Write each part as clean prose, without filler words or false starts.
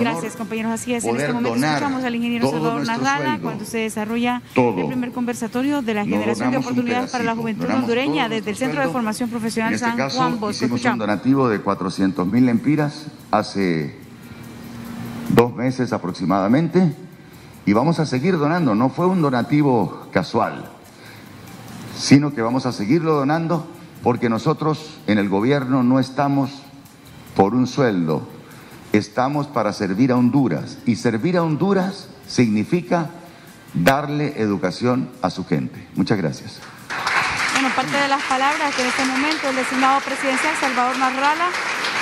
honor. Gracias, compañeros. Así es, en este momento escuchamos al ingeniero Salvador Nasralla cuando se desarrolla el primer conversatorio de la generación de oportunidades para la juventud hondureña desde el Centro de Formación Profesional San Juan Bosco. Hicimos un donativo de 400.000 lempiras hace 2 meses aproximadamente y vamos a seguir donando. No fue un donativo casual, sino que vamos a seguirlo donando porque nosotros en el gobierno no estamos por un sueldo, estamos para servir a Honduras, y servir a Honduras significa darle educación a su gente. Muchas gracias. Bueno, parte de las palabras que en este momento el designado presidencial Salvador Nasralla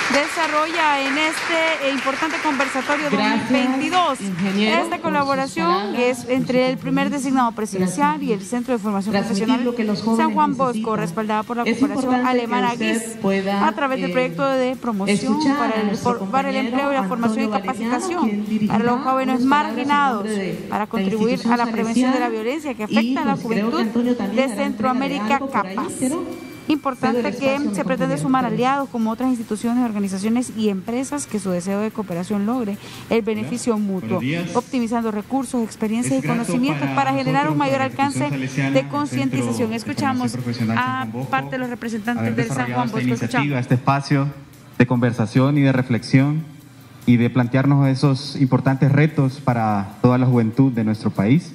desarrolla en este importante conversatorio 2022. Esta colaboración es entre el primer designado presidencial y el Centro de Formación Profesional San Juan Bosco, respaldada por la Corporación Alemana GIZ, a través del proyecto de promoción para el empleo y la formación y capacitación para los jóvenes marginados, para contribuir a la prevención de la violencia que afecta a la juventud de Centroamérica, CAPAS. Importante que se pretende sumar aliados como otras instituciones, organizaciones y empresas que su deseo de cooperación logre el beneficio mutuo, optimizando recursos, experiencias y conocimientos para generar un mayor alcance de concientización. Escuchamos a parte de los representantes del San Juan Bosco. Escuchamos este espacio de conversación y de reflexión y de plantearnos esos importantes retos para toda la juventud de nuestro país.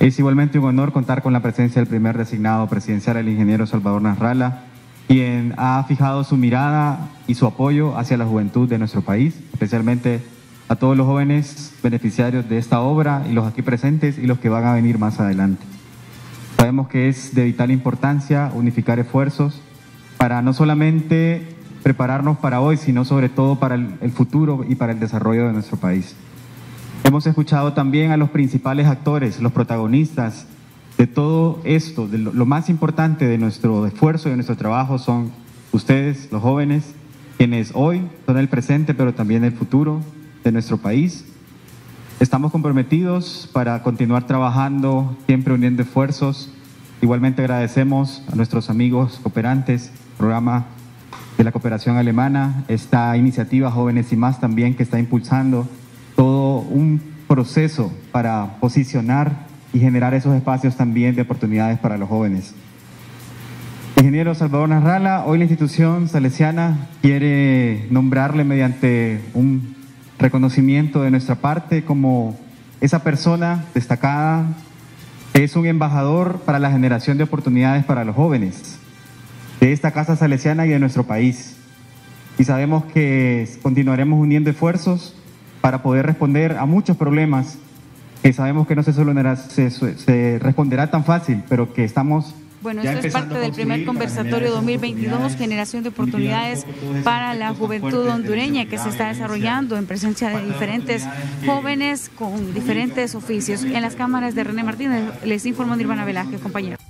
Es igualmente un honor contar con la presencia del primer designado presidencial, el ingeniero Salvador Nasralla, quien ha fijado su mirada y su apoyo hacia la juventud de nuestro país, especialmente a todos los jóvenes beneficiarios de esta obra y los aquí presentes y los que van a venir más adelante. Sabemos que es de vital importancia unificar esfuerzos para no solamente prepararnos para hoy, sino sobre todo para el futuro y para el desarrollo de nuestro país. Hemos escuchado también a los principales actores, los protagonistas de todo esto. Lo más importante de nuestro esfuerzo y de nuestro trabajo son ustedes, los jóvenes, quienes hoy son el presente, pero también el futuro de nuestro país. Estamos comprometidos para continuar trabajando, siempre uniendo esfuerzos. Igualmente agradecemos a nuestros amigos cooperantes, programa de la cooperación alemana, esta iniciativa Jóvenes y Más también que está impulsando todo un proceso para posicionar y generar esos espacios también de oportunidades para los jóvenes. Ingeniero Salvador Nasralla, hoy la institución salesiana quiere nombrarle mediante un reconocimiento de nuestra parte como esa persona destacada que es un embajador para la generación de oportunidades para los jóvenes de esta casa salesiana y de nuestro país. Y sabemos que continuaremos uniendo esfuerzos para poder responder a muchos problemas que sabemos que no se responderá tan fácil, pero que estamos... Bueno, esto es parte del primer conversatorio 2022, generación de oportunidades para la juventud hondureña, que se está desarrollando en presencia de diferentes jóvenes con diferentes oficios. En las cámaras de René Martínez, les informo Nirvana Velázquez, compañeros.